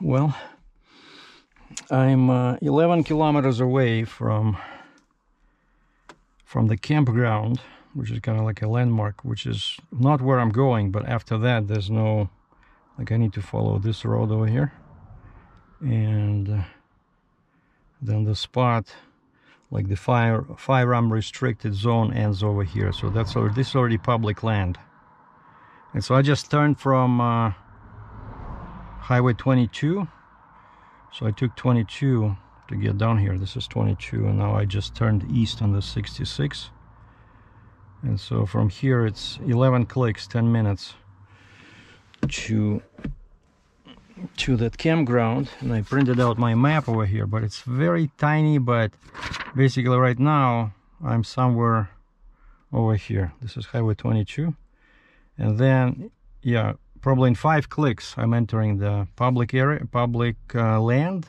well, I'm 11 kilometers away from the campground, which is kind of like a landmark, which is not where I'm going, but after that there's no, like, I need to follow this road over here, and then the spot, like the firearm restricted zone, ends over here. So that's already, this is already public land. And so I just turned from Highway 22, so I took 22 to get down here. This is 22, and now I just turned east on the 66. And so from here it's 11 clicks, 10 minutes to that campground. And I printed out my map over here, but it's very tiny. But basically right now I'm somewhere over here. This is Highway 22, and then, yeah, probably in 5 clicks I'm entering the public area, public land.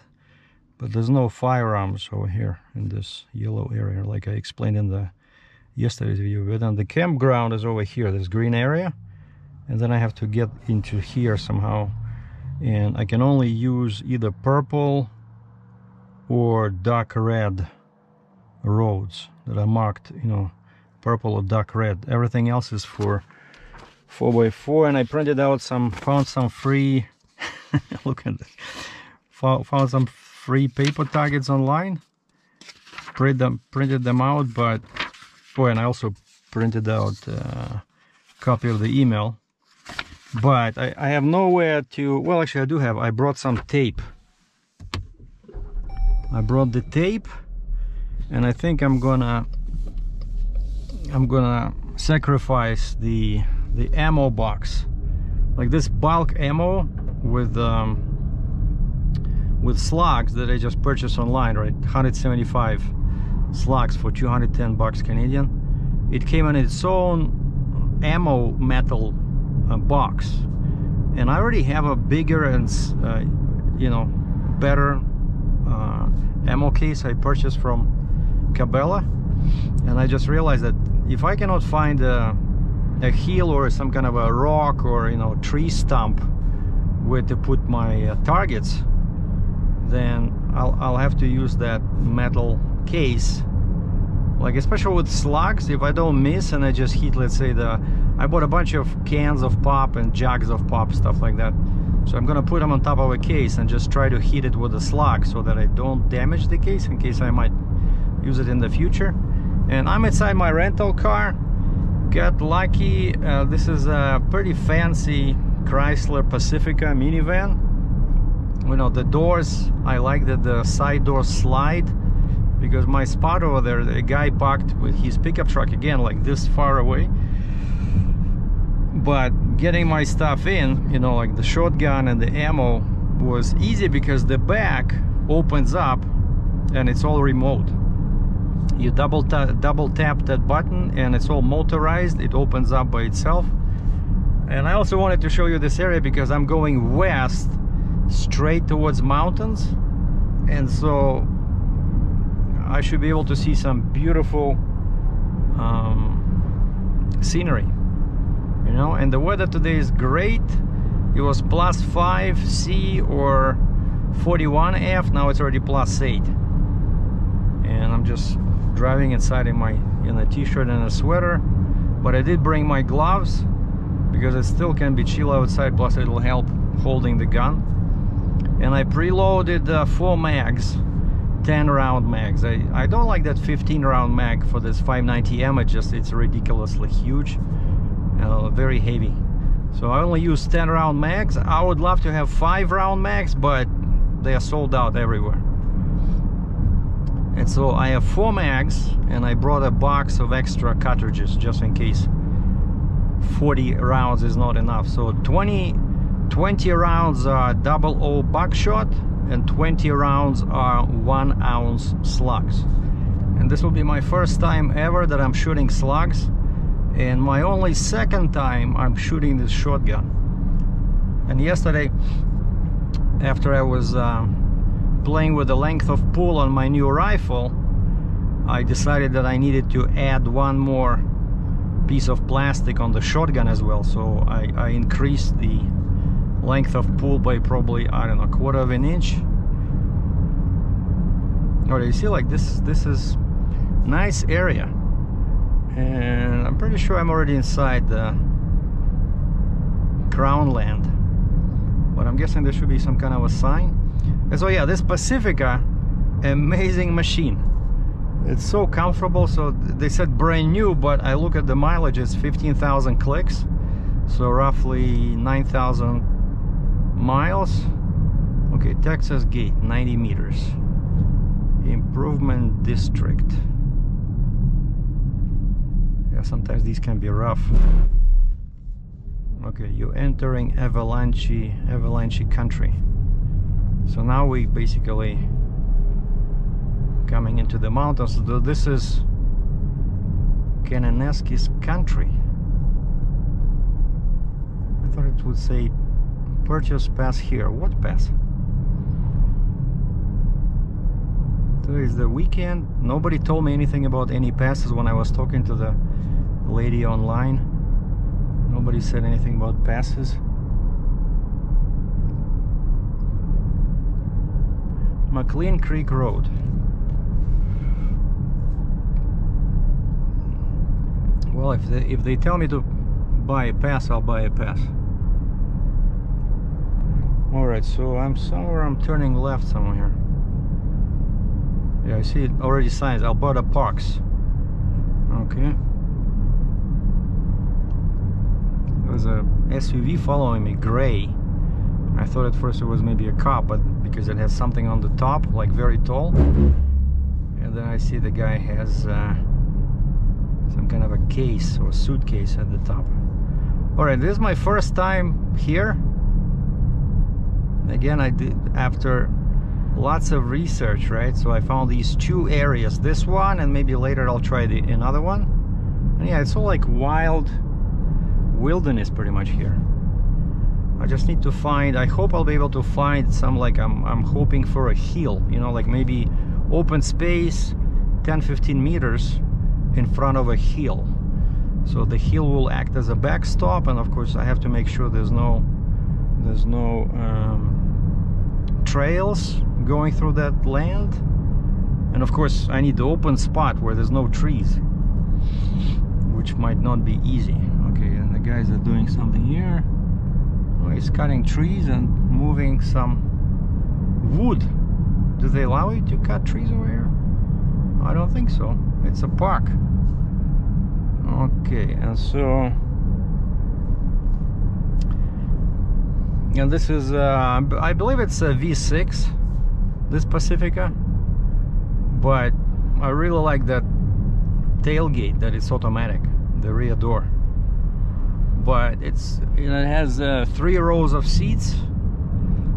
But there's no firearms over here in this yellow area, like I explained in the yesterday's video. But then the campground is over here, this green area, and then I have to get into here somehow. And I can only use either purple or dark red roads that are marked, you know, purple or dark red. Everything else is for 4x4. And I printed out some, found some free look at this, found some free paper targets online, printed them out. But boy, and I also printed out a copy of the email. But I have nowhere to, well, actually I do have, I brought some tape. I brought the tape, and I think I'm gonna sacrifice the ammo box, like this bulk ammo with slugs that I just purchased online, right? 175 slugs for 210 bucks Canadian. It came in its own ammo metal box, and I already have a bigger and you know, better ammo case I purchased from Cabela. And I just realized that if I cannot find a hill or some kind of a rock or, you know, tree stump where to put my targets, then I'll have to use that metal case, like especially with slugs. If I don't miss and I just hit, let's say, I bought a bunch of cans of pop and jugs of pop, stuff like that. So I'm gonna put them on top of a case and just try to hit it with a slug so that I don't damage the case, in case I might use it in the future. And I'm inside my rental car. Got lucky. This is a pretty fancy Chrysler Pacifica minivan. You know, the doors, I like that the side doors slide, because my spot over there, the guy parked with his pickup truck, again, like this far away. But getting my stuff in, you know, like the shotgun and the ammo, was easy because the back opens up and it's all remote. You double tap that button and it's all motorized. It opens up by itself. And I also wanted to show you this area because I'm going west straight towards mountains, and so I should be able to see some beautiful scenery, you know. And the weather today is great. It was plus 5C or 41F. Now it's already plus 8. And I'm just driving inside in a t-shirt and a sweater, but I did bring my gloves because it still can be chill outside, plus it'll help holding the gun. And I preloaded 4 mags, 10-round mags. I don't like that 15-round mag for this 590M. It's ridiculously huge, very heavy. So I only use 10-round mags. I would love to have 5-round mags, but they are sold out everywhere. And so I have 4 mags, and I brought a box of extra cartridges just in case 40 rounds is not enough. So 20 rounds are 00 buckshot, and 20 rounds are 1-ounce slugs. And this will be my first time ever that I'm shooting slugs, and my only second time I'm shooting this shotgun. And yesterday, after I was playing with the length of pull on my new rifle, I decided that I needed to add one more piece of plastic on the shotgun as well. So I increased the length of pool by probably, I don't know, 1/4 of an inch. Or you see, like this is nice area, and I'm pretty sure I'm already inside the Crown land, but I'm guessing there should be some kind of a sign. And so yeah, this Pacifica, amazing machine. It's so comfortable. So they said brand new, but I look at the mileage, it's 15,000 clicks, so roughly 9,000 miles. Okay, Texas gate, 90 meters, improvement district. Yeah, sometimes these can be rough. Okay, you're entering avalanche country. So now we basically coming into the mountains. This is Kananaskis country. I thought it would say purchase pass here. What pass? Today is the weekend. Nobody told me anything about any passes when I was talking to the lady online. Nobody said anything about passes. McLean Creek Road. Well, if they tell me to buy a pass, I'll buy a pass. Alright, so I'm turning left somewhere. Yeah, I see it already, signs, Alberta Parks. Okay. There's a SUV following me, gray. I thought at first it was maybe a cop, but because it has something on the top, like very tall. And then I see the guy has some kind of a case or suitcase at the top. Alright, this is my first time here. Again, I did after lots of research, right? So I found these two areas, this one, and maybe later I'll try another one. And yeah, it's all like wild wilderness pretty much here. I just need to find, I hope I'll be able to find some, like I'm hoping for a hill, you know, like maybe open space 10-15 meters in front of a hill. So the hill will act as a backstop, and of course I have to make sure there's no trails going through that land, and of course I need the open spot where there's no trees, which might not be easy. Okay, and the guys are doing something here. Oh, he's cutting trees and moving some wood. Do they allow you to cut trees over here? I don't think so. It's a park. Okay, and so, and this is, I believe it's a V6, this Pacifica, but I really like that tailgate, that it's automatic, the rear door. But it has 3 rows of seats,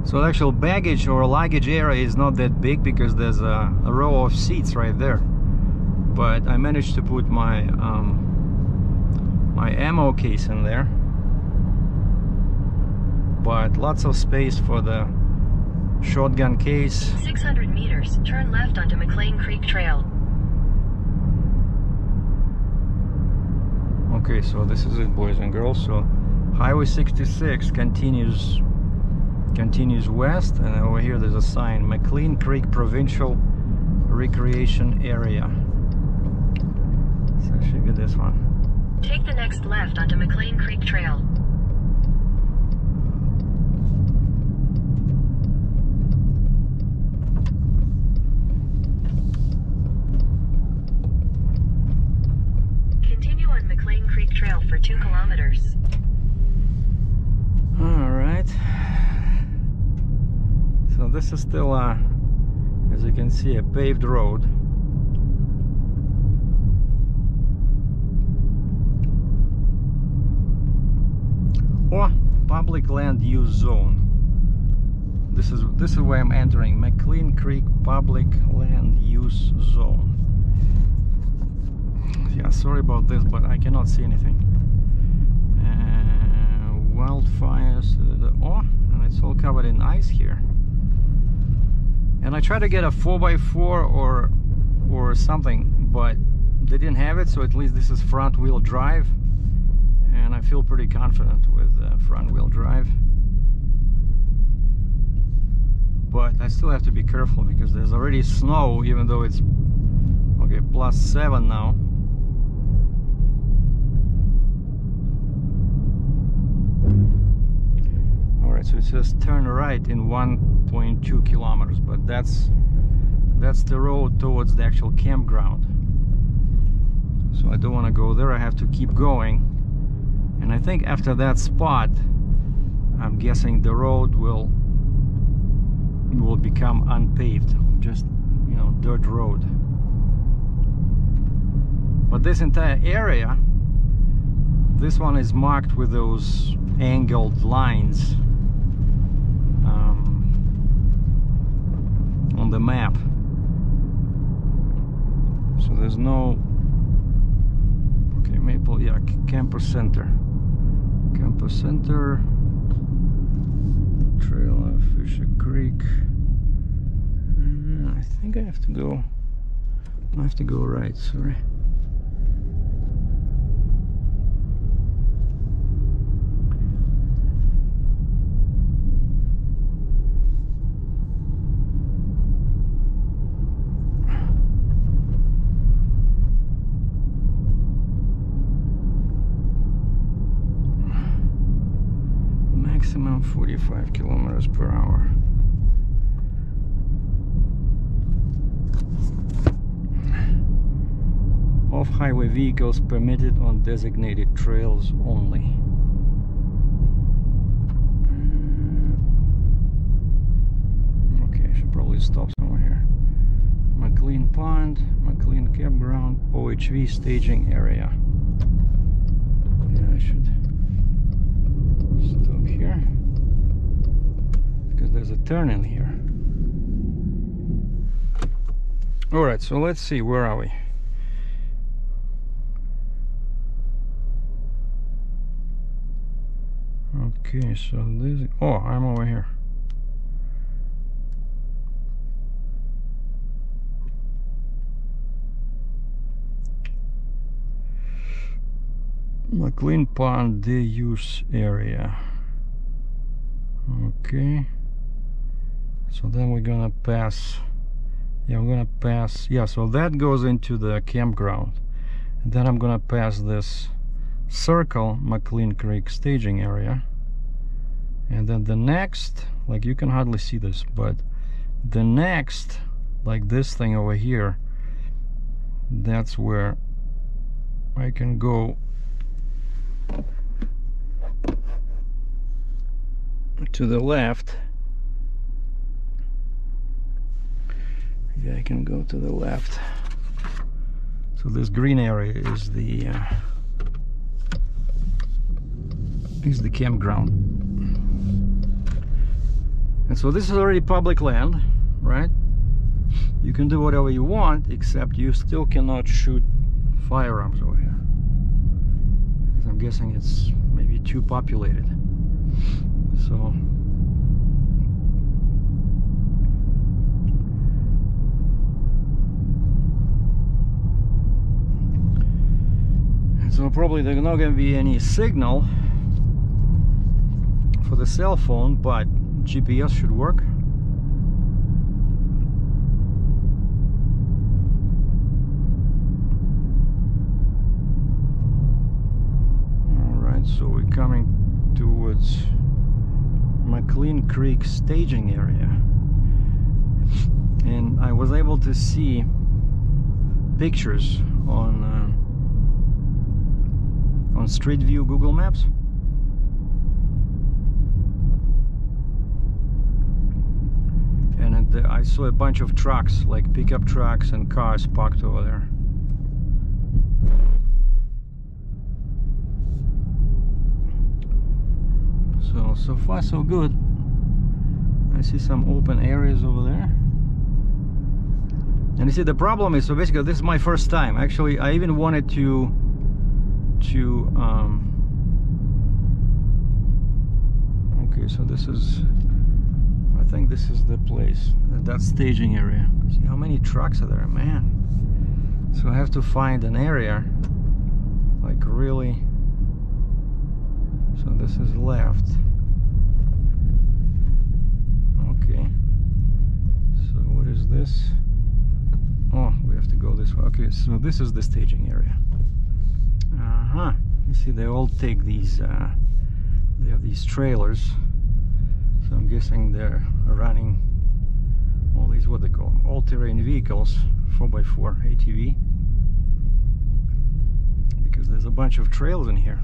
so the actual baggage or luggage area is not that big because there's a row of seats right there. But I managed to put my my ammo case in there. But lots of space for the shotgun case. 600 meters, turn left onto McLean Creek Trail. Okay, so this is it, boys and girls. So Highway 66 continues west, and over here there's a sign, McLean Creek Provincial Recreation Area. So it should be this one. Take the next left onto McLean Creek Trail. Trail for 2 kilometers. All right, so this is still as you can see, a paved road. Or public land use zone. This is where I'm entering, McLean Creek public land use zone. Yeah, sorry about this, but I cannot see anything. Wildfires, oh, and it's all covered in ice here. And I tried to get a 4x4 or something, but they didn't have it, so at least this is front wheel drive, and I feel pretty confident with front wheel drive. but I still have to be careful because there's already snow, even though it's okay, +7 now. Alright, so it says turn right in 1.2 kilometers, but that's the road towards the actual campground. So I don't want to go there, I have to keep going. And I think after that spot, I'm guessing the road will become unpaved, just, you know, dirt road. But this entire area, this one is marked with those angled lines on the map. So there's no, okay, Maple, yeah, Camper Center, Trail of Fisher Creek. I think I have to go right, sorry. Maximum 45 kilometers per hour. Off-highway vehicles permitted on designated trails only. Okay, I should probably stop somewhere here. McLean Pond, McLean Campground, OHV staging area. Yeah, I should stop here because there's a turn in here. All right, so let's see, where are we? Okay, so this, oh, I'm over here. McLean Pond, the use area. Okay, so then we're gonna pass, yeah, we're gonna pass, yeah, so that goes into the campground, and then I'm gonna pass this circle, McLean Creek staging area, and then the next, like, you can hardly see this, but the next, like this thing over here, that's where I can go to the left. Yeah, I can go to the left. So this green area is the campground. And so this is already public land, right? You can do whatever you want, except you still cannot shoot firearms over here. Because I'm guessing it's maybe too populated. So probably there's not going to be any signal for the cell phone, but GPS should work. All right, so we're coming towards McLean Creek staging area, and I was able to see pictures on Street View Google Maps. And I saw a bunch of trucks, like pickup trucks and cars parked over there. So far so good. I see some open areas over there. And you see, the problem is, so basically this is my first time. Actually, I even wanted to okay, so this is, I think this is the place, that staging area. See how many trucks are there, man. So I have to find an area, like, really. So this is left. Okay, this. Oh, we have to go this way. Okay, so this is the staging area. Uh-huh. You see, they all take these, they have these trailers. So I'm guessing they're running all these, what they call them, all-terrain vehicles, 4x4 ATV. Because there's a bunch of trails in here.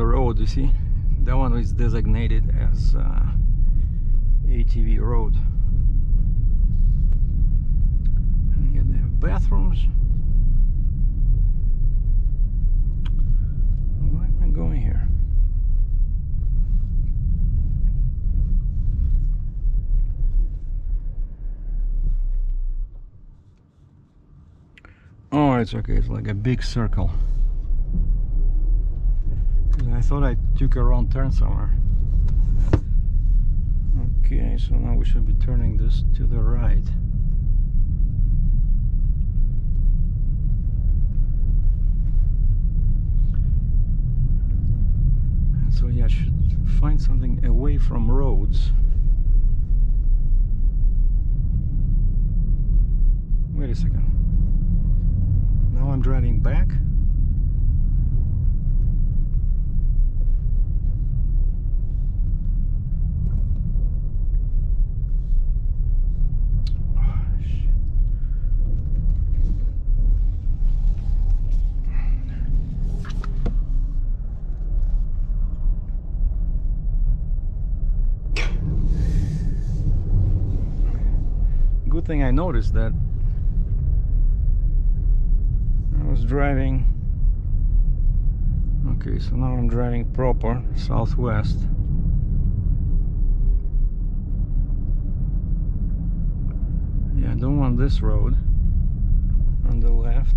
The road, you see, that one is designated as ATV road. And here they have bathrooms. Where am I going here? Oh, it's okay, it's like a big circle. I thought I took a wrong turn somewhere. Okay, so now we should be turning this to the right. And so yeah, I should find something away from roads. Wait a second. Now I'm driving back. Thing I noticed that I was driving. Okay, so now I'm driving proper southwest. Yeah, I don't want this road on the left.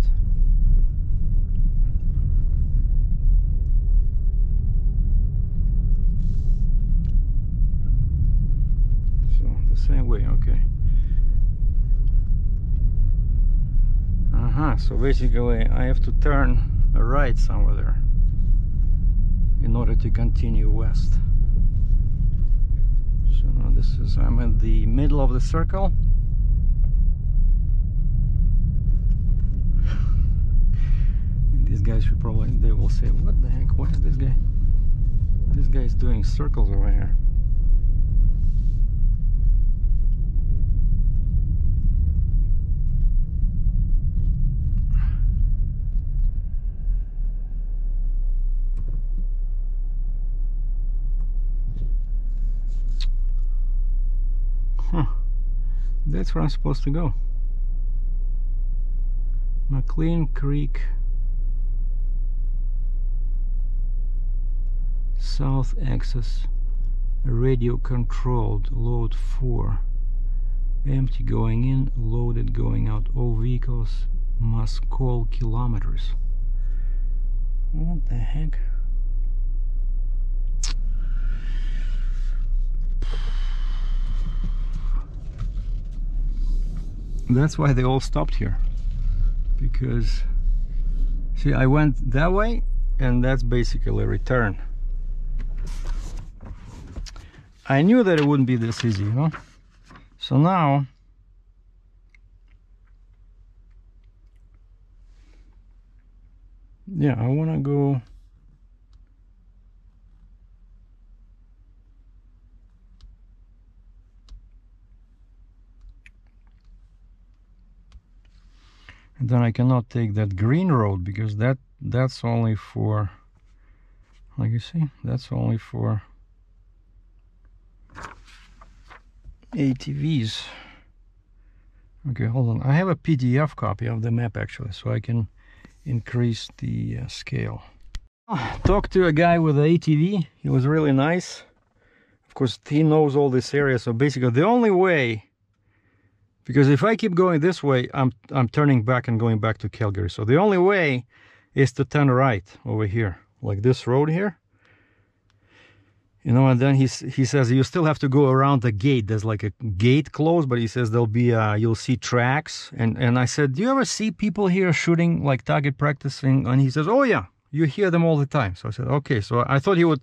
So the same way, okay. Uh-huh, so basically I have to turn right somewhere there in order to continue west. So now this is, I'm in the middle of the circle. And these guys should probably, they will say, what the heck, what is this guy? This guy is doing circles over here. That's where I'm supposed to go. McLean Creek South Access Radio Controlled Load 4. Empty going in, loaded going out. All vehicles must call kilometers. What the heck? That's why they all stopped here, because see, I went that way and that's basically a return. I knew that it wouldn't be this easy, you know. So now yeah, I want to go and then I cannot take that green road because that's only for, like you see, that's only for ATVs. Okay, hold on. I have a PDF copy of the map actually, so I can increase the scale. Talked to a guy with an ATV. He was really nice. Of course, he knows all this area. So basically, the only way Because if I keep going this way, I'm turning back and going back to Calgary. So the only way is to turn right over here, like this road here. You know, and then he says you still have to go around the gate. There's like a gate closed, but he says there'll be you'll see tracks. And I said, do you ever see people here shooting, like target practicing? And he says, oh yeah, you hear them all the time. So I said, okay. So I thought he would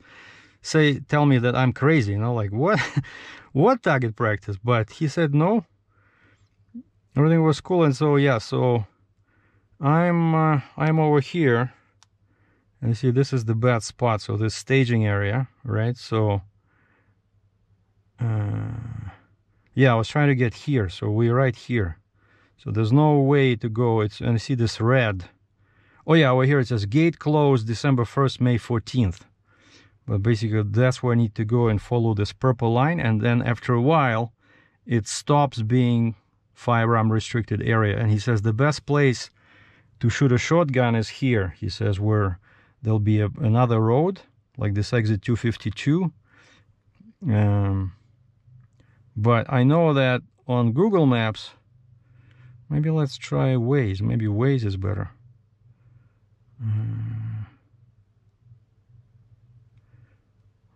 say, tell me that I'm crazy, you know, like what, what target practice? But he said no. Everything was cool, and so yeah, so I'm over here. And you see, this is the bad spot, so this staging area, right? So, yeah, I was trying to get here, so we're right here. So there's no way to go, it's, and you see this red. Oh yeah, over here it says, gate closed December 1st, May 14th. But basically, that's where I need to go and follow this purple line, and then after a while, it stops being firearm restricted area. And he says, the best place to shoot a shotgun is here, he says, where there'll be another road, like this exit 252. But I know that on Google Maps, maybe let's try Waze. Maybe Waze is better.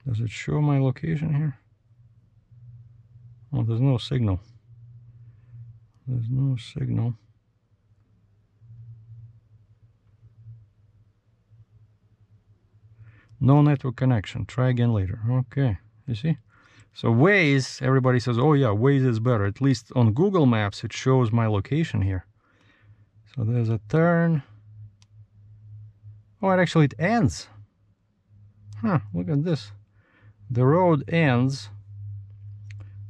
Does it show my location here? Oh, there's no signal. There's no signal. No network connection. Try again later. Okay, you see? So Waze, everybody says, oh yeah, Waze is better. At least on Google Maps, it shows my location here. So there's a turn. Oh, it ends. Huh, look at this. The road ends.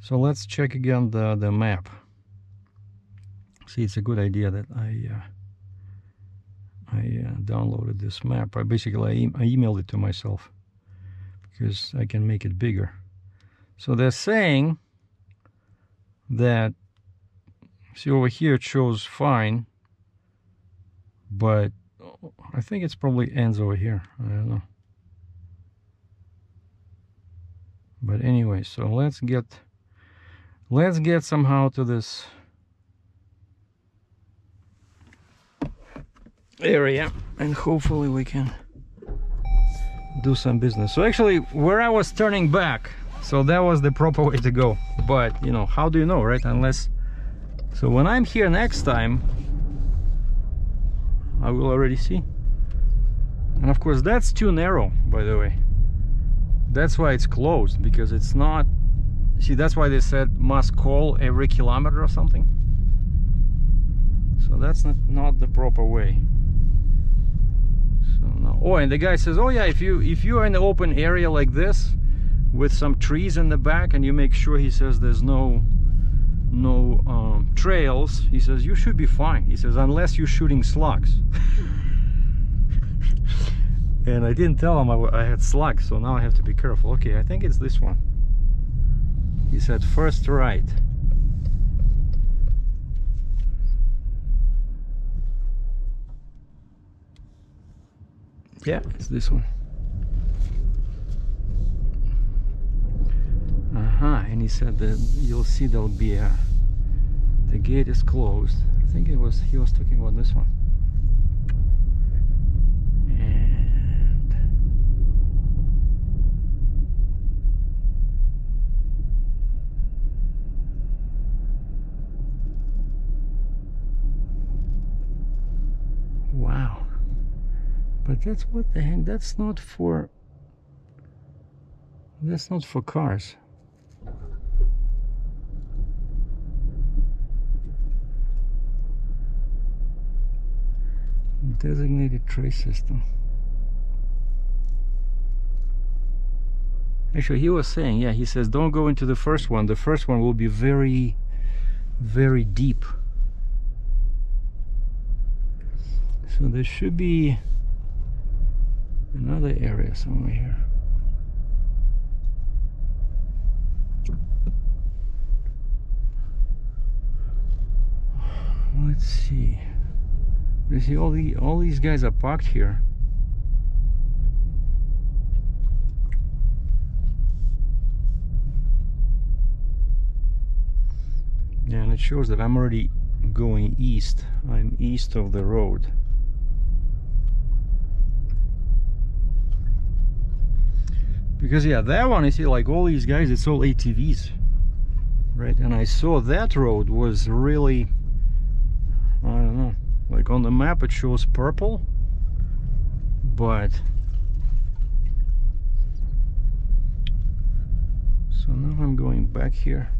So let's check again the map. See, it's a good idea that I downloaded this map. I emailed it to myself because I can make it bigger. So they're saying that, see over here it shows fine, but I think it's probably ends over here. I don't know. But anyway, so let's get somehow to this area, and hopefully we can do some business. So actually, where I was turning back, so that was the proper way to go, but you know, how do you know, right? Unless, so when I'm here next time, I will already see. And of course, that's too narrow, by the way. That's why it's closed, because it's not, see, that's why they said must call every kilometer or something. So that's not the proper way. So no. Oh, and the guy says, oh yeah, if you are in an open area like this with some trees in the back, and you make sure, he says, there's no trails, he says, you should be fine. He says, unless you're shooting slugs. And I didn't tell him I had slugs, so now I have to be careful. Okay, I think it's this one. He said first right. Yeah, it's this one. And he said that you'll see there'll be a... the gate is closed. I think he was talking about this one. And... wow. But that's, what the heck, that's not for cars. Designated trace system. Actually, he was saying, yeah, he says, don't go into the first one. The first one will be very, very deep. So there should be another area somewhere here. Let's see. You see, all these guys are parked here. Yeah, and it shows that I'm already going east. I'm east of the road. Because yeah, that one, I see like all these guys, it's all ATVs, right? And I saw that road was really, I don't know, like on the map it shows purple, but so now I'm going back here.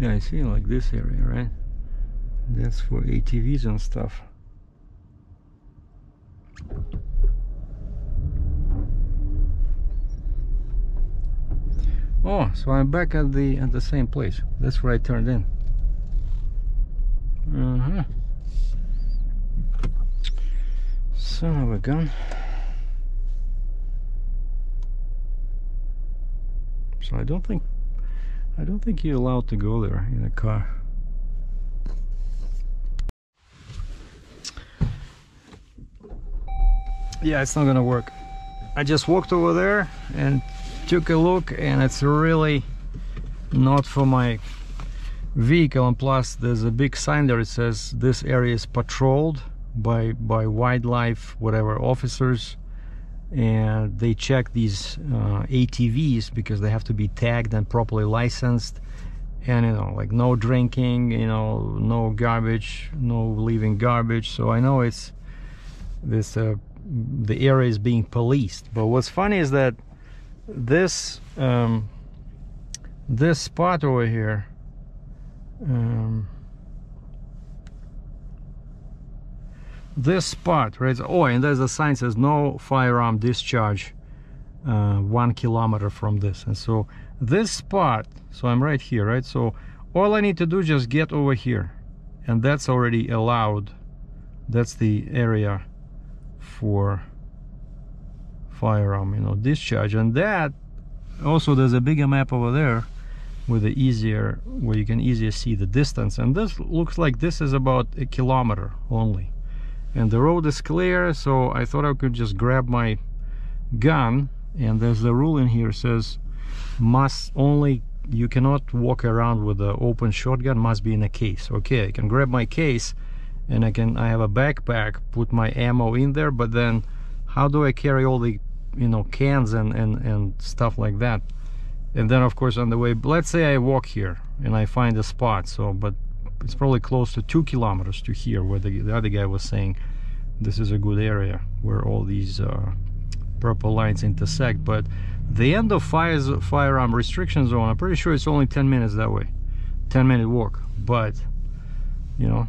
Yeah, I see like this area, right? That's for ATVs and stuff. Oh, so I'm back at the same place. That's where I turned in. Uh-huh. Son of a gun. So I don't think you're allowed to go there in a car. Yeah, it's not gonna work. I just walked over there and took a look, and it's really not for my vehicle, and plus there's a big sign there, it says this area is patrolled by wildlife, whatever, officers, and they check these ATVs because they have to be tagged and properly licensed, and you know, like no drinking, you know, no garbage, no leaving garbage. So I know it's this the area is being policed, but what's funny is that this this spot over here, this spot, right? Oh, and there's a sign that says no firearm discharge 1 kilometer from this. And so this spot, so I'm right here, right? So all I need to do is just get over here, and that's already allowed. That's the area for firearm, you know, discharge. And that also, there's a bigger map over there with the easier, where you can easier see the distance, and this looks like this is about 1 kilometer only. And the road is clear, so I thought I could just grab my gun. And there's the rule in here, says you cannot walk around with an open shotgun, must be in a case. Okay, I can grab my case, and I have a backpack, put my ammo in there, but then how do I carry all the, you know, cans and stuff like that? And then of course on the way, let's say I walk here and I find a spot, so, but it's probably close to 2 kilometers to here, where the other guy was saying this is a good area where all these purple lines intersect. But the end of firearm restriction zone, I'm pretty sure it's only 10 minutes that way, 10-minute walk. But you know,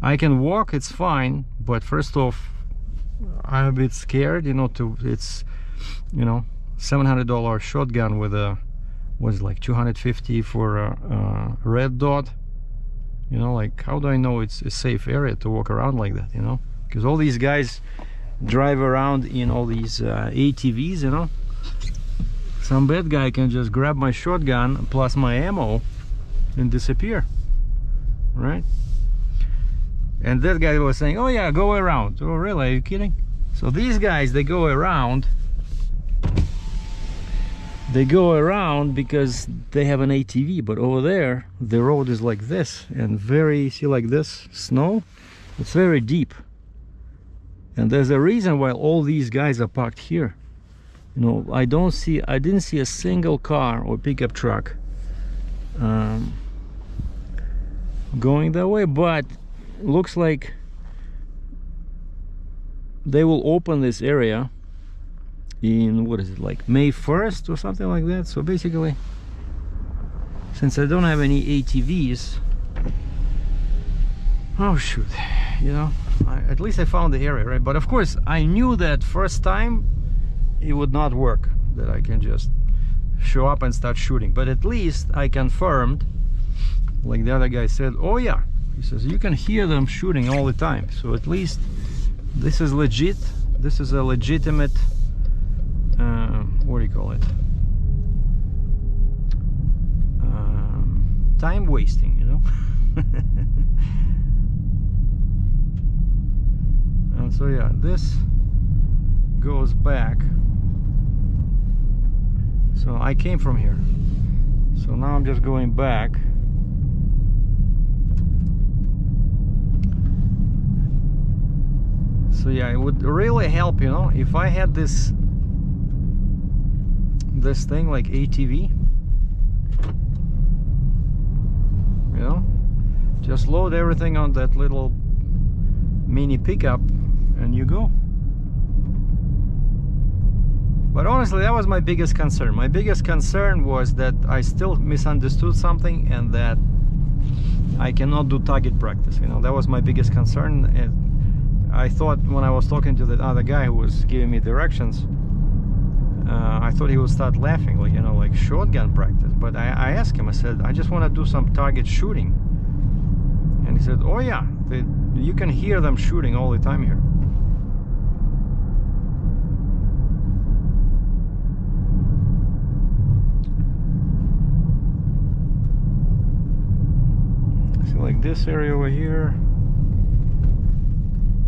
I can walk, it's fine, but first off, I'm a bit scared, you know, it's, you know, $700 shotgun with a, was like 250 for a red dot. You know, like, how do I know it's a safe area to walk around like that, you know? Because all these guys drive around in all these ATVs, you know? Some bad guy can just grab my shotgun plus my ammo and disappear, right? And that guy was saying, oh yeah, go around. Oh really, are you kidding? So these guys, they go around. They go around because they have an ATV, but over there the road is like this, and very, see like this snow, it's very deep. And there's a reason why all these guys are parked here. You know, I didn't see a single car or pickup truck going that way, but it looks like they will open this area in, what is it, like May 1st or something like that. So basically, since I don't have any ATVs, oh shoot, you know, at least I found the area, right? But of course I knew that first time it would not work, that I can just show up and start shooting. But at least I confirmed, like the other guy said, oh yeah, he says you can hear them shooting all the time, so at least this is legit, this is a legitimate what do you call it, time wasting, you know. So yeah, this goes back. So I came from here. So now I'm just going back. So yeah, it would really help, you know, if I had this thing like ATV, you know, just load everything on that little mini pickup and you go. But honestly, that was my biggest concern. My biggest concern was that I still misunderstood something and that I cannot do target practice. You know, that was my biggest concern. And I thought when I was talking to that other guy who was giving me directions, I thought he would start laughing, like, you know, like shotgun practice. But I asked him, I said, I just want to do some target shooting. And he said, oh yeah, you can hear them shooting all the time here. Like this area over here.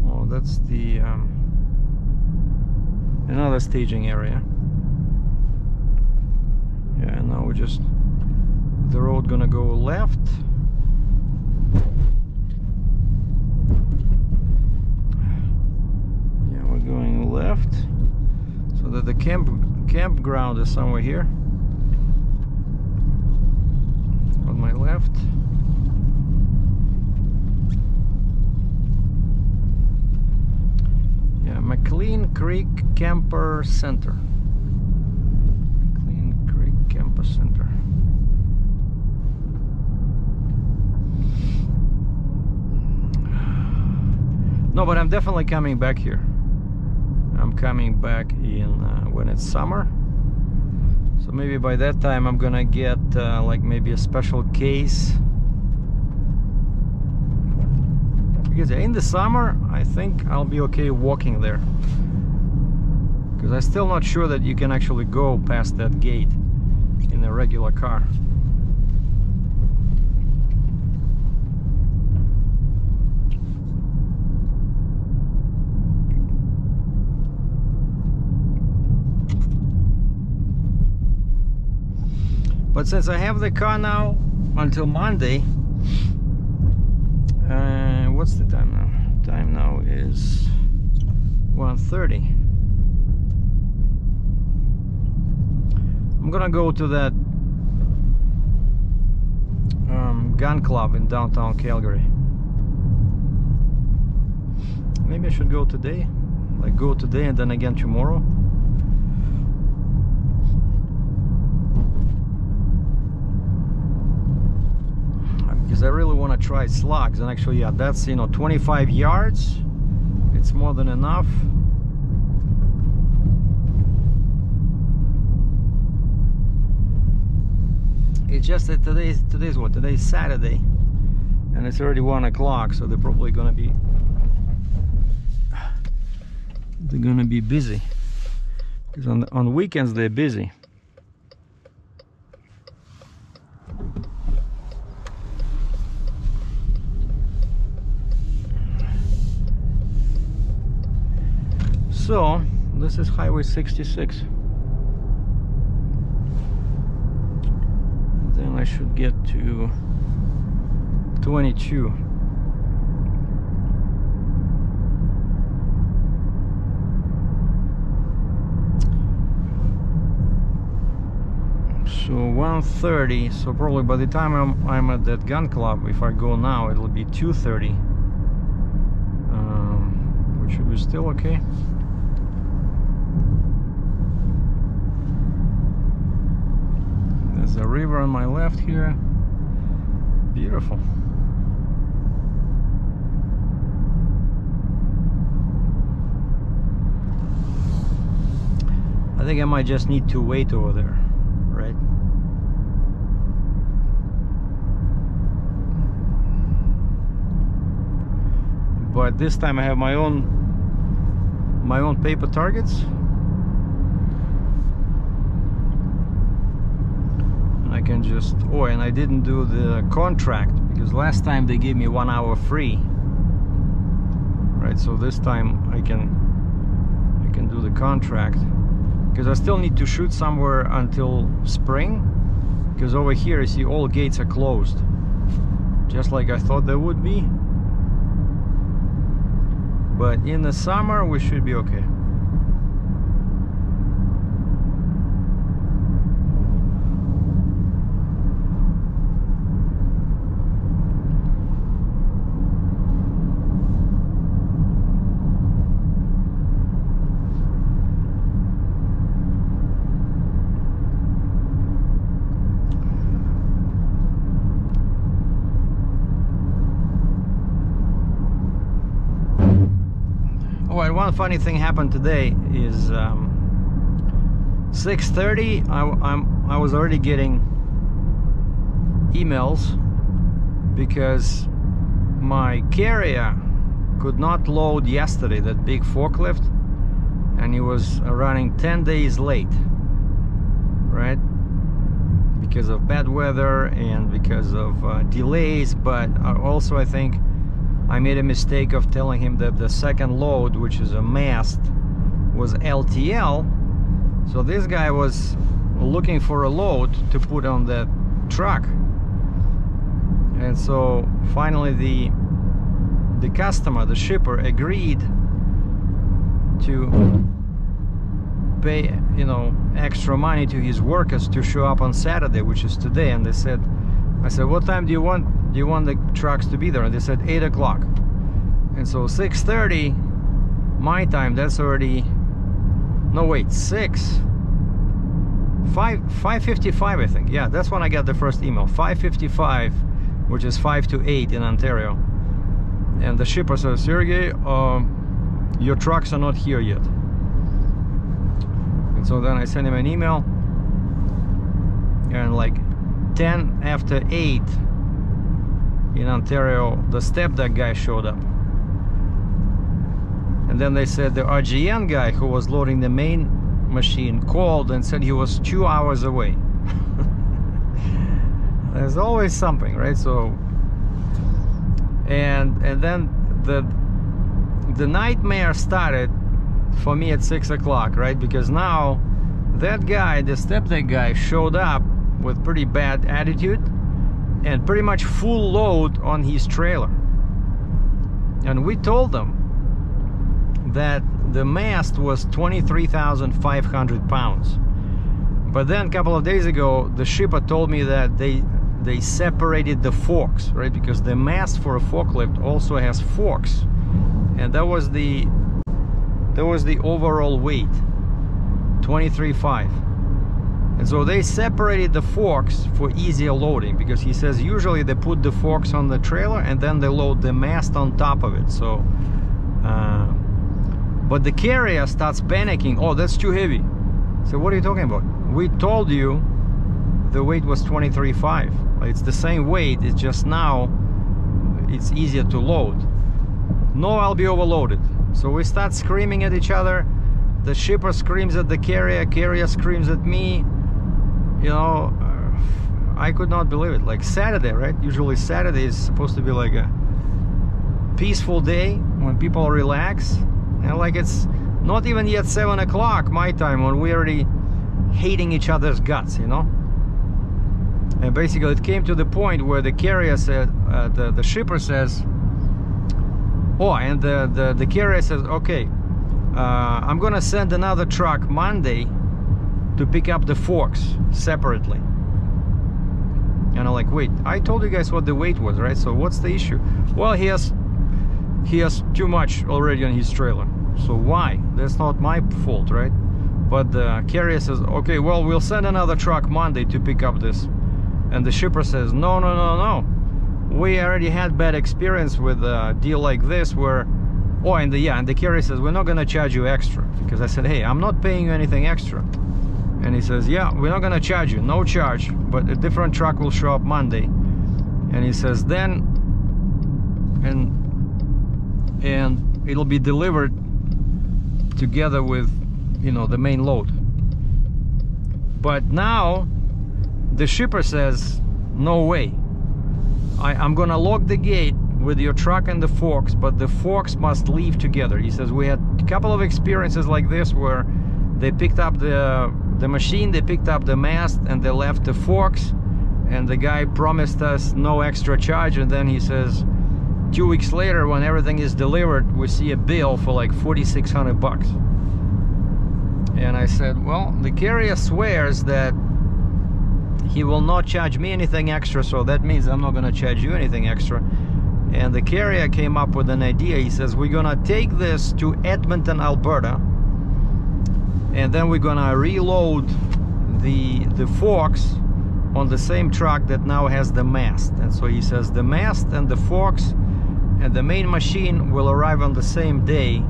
Oh, that's the another staging area. Yeah, and now we just the road gonna go left. Yeah, we're going left. So that the campground is somewhere here on my left. McLean Creek Camper Center. McLean Creek Camper Center. No, but I'm definitely coming back here. I'm coming back in when it's summer. So maybe by that time I'm gonna get like maybe a special case. Because in the summer, I think I'll be okay walking there. Because I'm still not sure that you can actually go past that gate in a regular car. But since I have the car now until Monday, what's the time now? Time now is 1:30. I'm gonna go to that gun club in downtown Calgary. Maybe I should go today, like go today and then again tomorrow. Because I really want to try slugs, and actually, yeah, that's, you know, 25 yards. It's more than enough. It's just that today's what? Today's Saturday, and it's already 1 o'clock, so they're probably gonna be busy. Because on weekends they're busy. So, this is Highway 66. And then I should get to 22. So 1:30, so probably by the time I'm at that gun club, if I go now, it'll be 2:30. Which should be still okay. There's a river on my left here. Beautiful. I think I might just need to wait over there, right? But this time I have my own paper targets. Can just and I didn't do the contract because last time they gave me 1 hour free, right? So this time I can do the contract, because I still need to shoot somewhere until spring, because over here you see all gates are closed, just like I thought they would be. But in the summer we should be okay. One funny thing happened today is 6:30 I was already getting emails because my carrier could not load yesterday, that big forklift, and it was running 10 days late, right, because of bad weather and because of delays. But also I think I made a mistake of telling him that the second load, which is a mast, was LTL. So this guy was looking for a load to put on the truck. And so finally the customer, the shipper, agreed to pay, you know, extra money to his workers to show up on Saturday, which is today. And they said, I said, what time do you want? Do you want the trucks to be there? And they said 8 o'clock. And so 6:30 my time, that's already, no wait, 5:55 I think. Yeah, that's when I got the first email, 5:55, which is 5 to 8 in Ontario. And the shipper says, Sergey, your trucks are not here yet. And so then I sent him an email, and like 10 after 8 in Ontario, the stepdad guy showed up. And then they said the RGN guy who was loading the main machine called and said he was 2 hours away. There's always something, right? So and then the nightmare started for me at 6 o'clock, right? Because now that guy, the stepdad guy, showed up with pretty bad attitude and pretty much full load on his trailer. And we told them that the mast was 23,500 pounds. But then a couple of days ago, the shipper told me that they separated the forks, right? Because the mast for a forklift also has forks. And that was the overall weight, 23.5. And so they separated the forks for easier loading, because he says usually they put the forks on the trailer and then they load the mast on top of it. So, but the carrier starts panicking. Oh, that's too heavy. So what are you talking about? We told you the weight was 23.5. It's the same weight. It's just now it's easier to load. No, I'll be overloaded. So we start screaming at each other. The shipper screams at the carrier. Carrier screams at me. You know, I could not believe it. Like Saturday, right? Usually Saturday is supposed to be like a peaceful day when people relax, and like it's not even yet 7 o'clock my time when we're already hating each other's guts, you know. And basically, it came to the point where the carrier said, the shipper says, "Oh," and the carrier says, "Okay, I'm gonna send another truck Monday to pick up the forks separately." And I'm like, wait, I told you guys what the weight was, right? So what's the issue? Well, he has too much already on his trailer. So why? That's not my fault, right? But the carrier says, okay, well, we'll send another truck Monday to pick up this. And the shipper says, no, we already had bad experience with a deal like this where, oh, and the carrier says, we're not gonna charge you extra. Because I said, hey, I'm not paying you anything extra. And he says, yeah, we're not gonna charge you, no charge, but a different truck will show up Monday. And he says, then and it'll be delivered together with, you know, the main load. But now the shipper says, no way, I'm gonna lock the gate with your truck and the forks, but the forks must leave together. He says we had a couple of experiences like this where they picked up the machine, they picked up the mast, and they left the forks, and the guy promised us no extra charge, and then he says 2 weeks later when everything is delivered we see a bill for like $4,600 bucks. And I said, well, the carrier swears that he will not charge me anything extra, so that means I'm not going to charge you anything extra. And the carrier came up with an idea. He says, we're going to take this to Edmonton, Alberta, and then we're going to reload the forks on the same truck that now has the mast. And so he says the mast and the forks and the main machine will arrive on the same day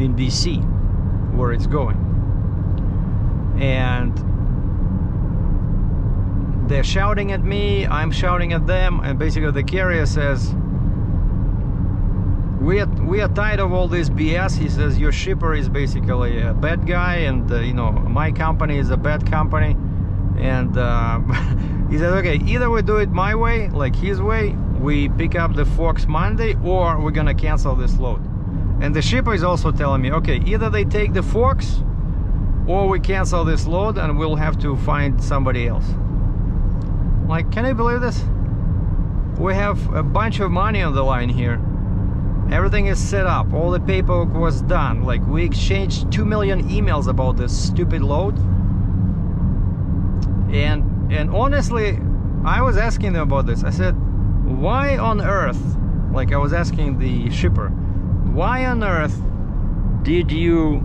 in BC where it's going. And they're shouting at me, I'm shouting at them, and basically the carrier says, we are tired of all this BS. He says your shipper is basically a bad guy, and you know, my company is a bad company, and he says, okay, either we do it my way, like his way, we pick up the forks Monday, or we're gonna cancel this load. And the shipper is also telling me, okay, either they take the forks or we cancel this load and we'll have to find somebody else. Like, can you believe this? We have a bunch of money on the line here. Everything is set up, all the paperwork was done. Like, we exchanged 2 million emails about this stupid load. And honestly, I was asking them about this. I said, why on earth, like I was asking the shipper, why on earth did you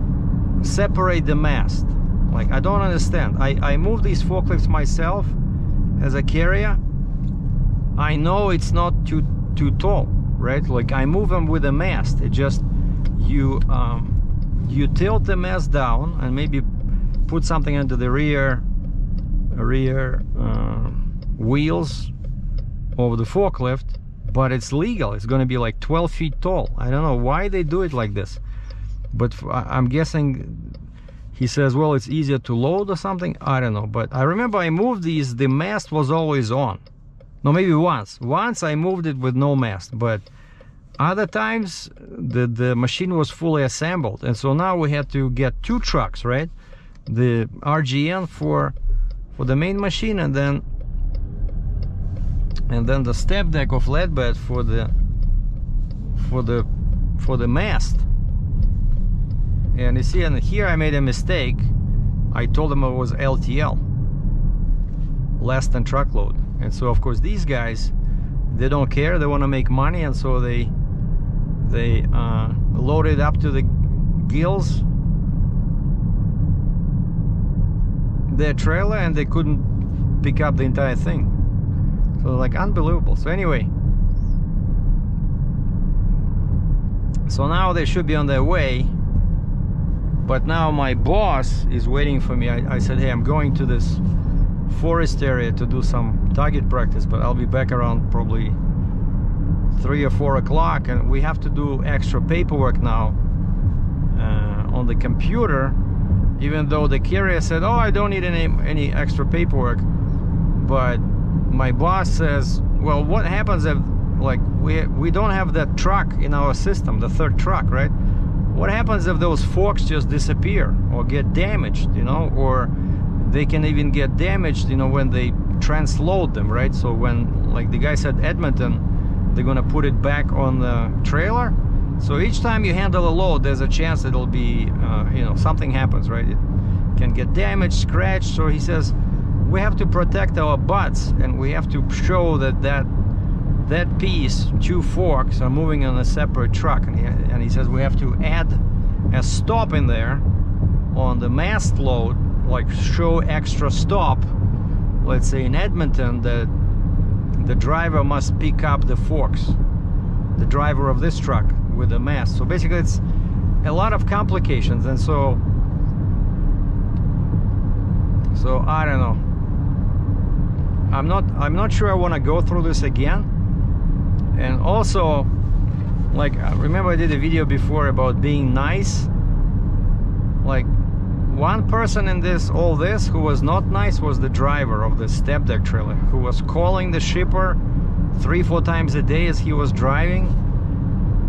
separate the mast? Like, I don't understand. I moved these forklifts myself as a carrier. I know it's not too tall, right? Like, I move them with a mast. It just, you tilt the mast down and maybe put something under the rear wheels of the forklift, but it's legal. It's going to be like 12 feet tall. I don't know why they do it like this. But I'm guessing, he says, well, it's easier to load or something. I don't know. But I remember I moved these, the mast was always on. No, maybe once. Once I moved it with no mast. But other times, the machine was fully assembled. And so now we had to get two trucks, right? The RGN for the main machine, and then the step deck of lead bed for the mast. And you see, and here I made a mistake. I told them it was LTL, less than truckload. And so of course these guys, they don't care, they want to make money, and so they load it up to the gills, their trailer, and they couldn't pick up the entire thing. So like, unbelievable. So anyway, so now they should be on their way. But now my boss is waiting for me. I said, hey, I'm going to this forest area to do some target practice, but I'll be back around probably 3 or 4 o'clock, and we have to do extra paperwork now on the computer, even though the carrier said, oh, I don't need any extra paperwork. But my boss says, well, what happens if, like, we don't have that truck in our system, the third truck, right? What happens if those forks just disappear or get damaged, you know, or they can even get damaged, you know, when they transload them, right? So when, like the guy said, Edmonton, they're gonna put it back on the trailer. So each time you handle a load, there's a chance it'll be, you know, something happens, right? It can get damaged, scratched. So he says, we have to protect our butts, and we have to show that piece, two forks, are moving on a separate truck. And he says we have to add a stop in there on the mast load, like show extra stop. Let's say in Edmonton, the driver must pick up the forks, the driver of this truck with the mast. So basically it's a lot of complications, and so I don't know. I'm not sure I want to go through this again. And also, like, remember I did a video before about being nice. Like, One person in this, all this, who was not nice was the driver of the step deck trailer, who was calling the shipper 3-4 times a day as he was driving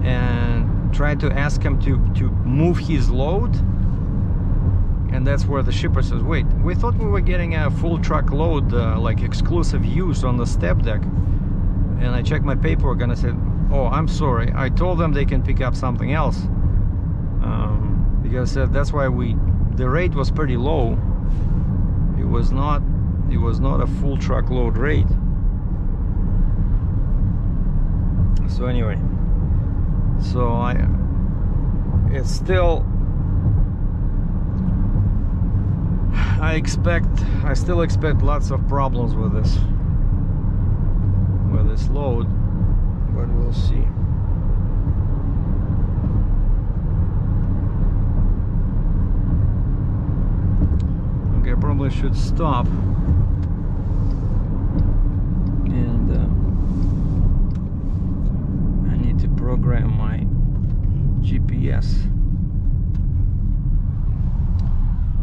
and tried to ask him to move his load. And that's where the shipper says, wait, we thought we were getting a full truck load, like exclusive use on the step deck. And I checked my paperwork and I said, oh, I'm sorry, I told them they can pick up something else. Because that's why the rate was pretty low. It was not a full truckload rate. So anyway, so I still expect lots of problems with this load, but we'll see. I probably should stop and I need to program my GPS,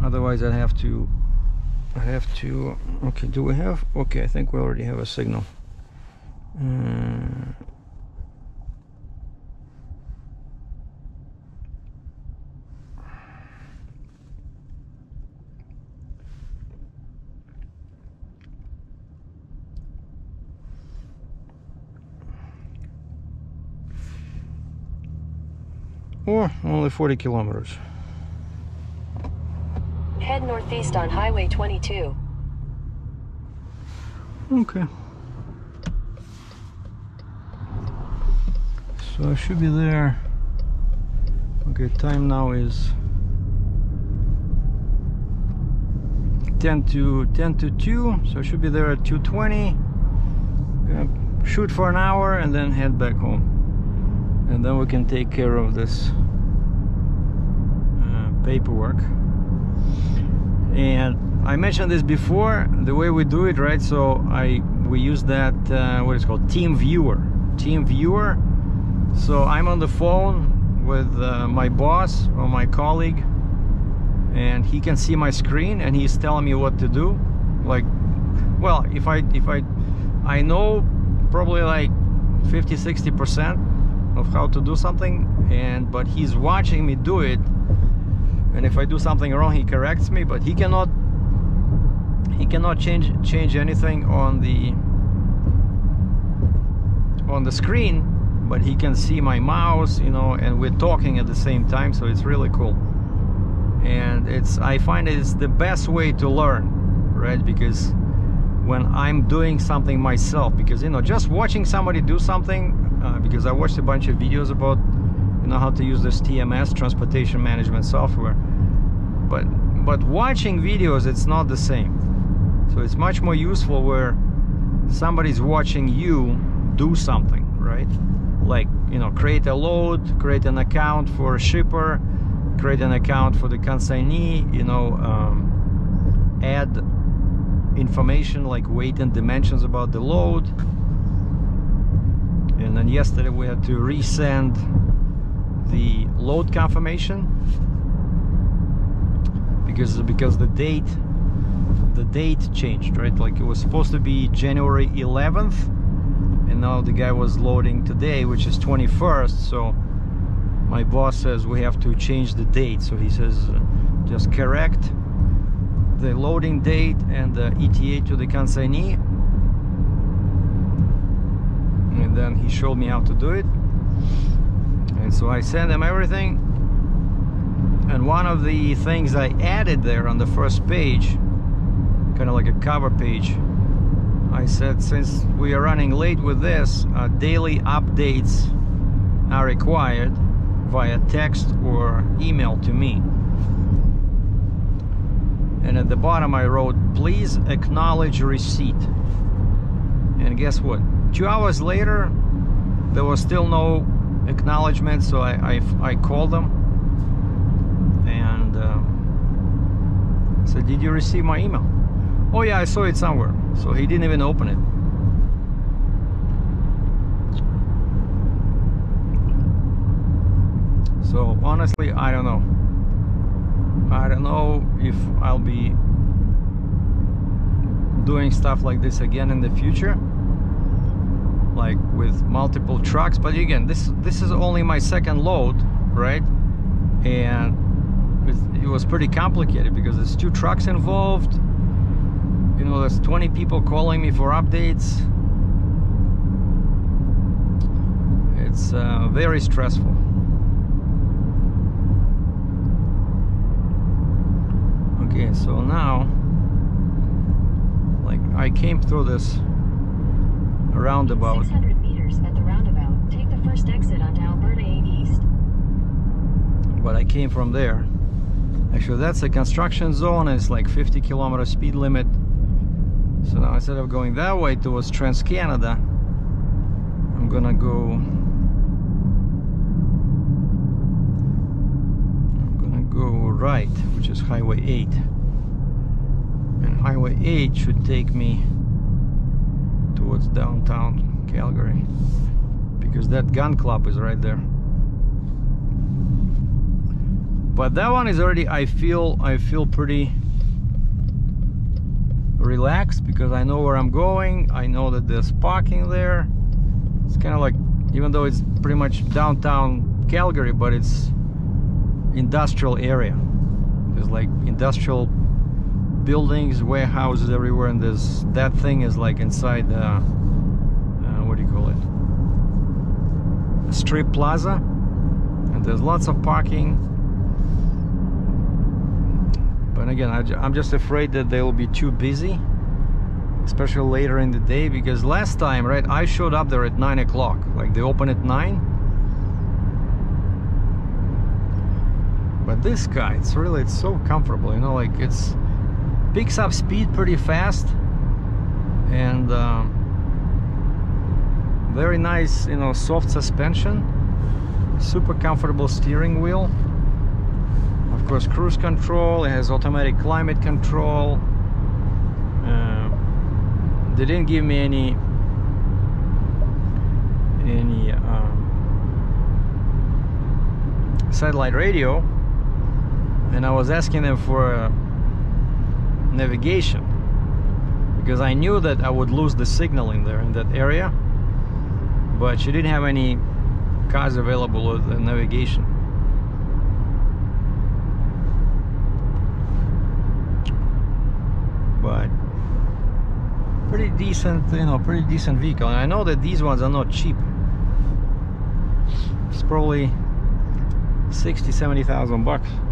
otherwise I have to okay, do we have, okay, I think we already have a signal. Or only 40 kilometers. Head northeast on Highway 22. Okay. So I should be there. Okay, time now is 10 to 2, so I should be there at 2:20. Gonna shoot for an hour and then head back home. And then we can take care of this paperwork. And I mentioned this before, the way we do it, right? So we use that what is called Team Viewer. So I'm on the phone with my boss or my colleague, and he can see my screen and he's telling me what to do. Like, well, I know probably like 50-60% of how to do something, but he's watching me do it, and if I do something wrong he corrects me, but he cannot change anything on the screen, but he can see my mouse, you know, and we're talking at the same time, so it's really cool. And I find it's the best way to learn, right? Because when I'm doing something myself, because, you know, just watching somebody do something, because I watched a bunch of videos about, you know, how to use this TMS, transportation management software, but watching videos, it's not the same. So it's much more useful where somebody's watching you do something, right? Like, you know, create a load, create an account for a shipper, create an account for the consignee, you know, add information like weight and dimensions about the load. And then yesterday we had to resend the load confirmation because the date changed, right? Like, it was supposed to be January 11th, and now the guy was loading today, which is 21st. So my boss says we have to change the date. So he says just correct the loading date and the ETA to the consignee. And then he showed me how to do it, and so I sent him everything. And one of the things I added there on the first page, kind of like a cover page, I said, since we are running late with this, daily updates are required via text or email to me. And at the bottom I wrote, please acknowledge receipt. And guess what? 2 hours later, there was still no acknowledgement, so I called them and said, did you receive my email? Oh yeah, I saw it somewhere. So he didn't even open it. So honestly, I don't know. I don't know if I'll be doing stuff like this again in the future, like with multiple trucks, but again, this is only my second load, right? And it was pretty complicated because there's two trucks involved, you know, there's 20 people calling me for updates. It's very stressful. Okay, so now, like, I came through this roundabout. 600 meters at the roundabout, take the first exit onto Alberta 8 East. But I came from there. Actually, that's a construction zone, and it's like 50-kilometer speed limit. So now, instead of going that way towards Trans Canada, I'm gonna go. Right, which is Highway 8, and Highway 8 should take me towards downtown Calgary, because that gun club is right there. But that one is already, I feel pretty relaxed, because I know where I'm going, I know that there's parking there. It's kind of like, even though it's pretty much downtown Calgary, but it's industrial area. There's like industrial buildings, warehouses everywhere, and there's that thing is like inside the what do you call it? A strip plaza, and there's lots of parking. But again, I'm just afraid that they will be too busy, especially later in the day, because last time, right, I showed up there at 9 o'clock. Like, they open at 9. But this guy, it's really, it's so comfortable, you know, like, it's picks up speed pretty fast, and very nice, you know, soft suspension, super comfortable steering wheel, of course cruise control, it has automatic climate control. They didn't give me any satellite radio. And I was asking them for navigation, because I knew that I would lose the signal in there, in that area, but she didn't have any cars available with navigation. But pretty decent, you know, pretty decent vehicle. And I know that these ones are not cheap. It's probably 60-70,000 bucks.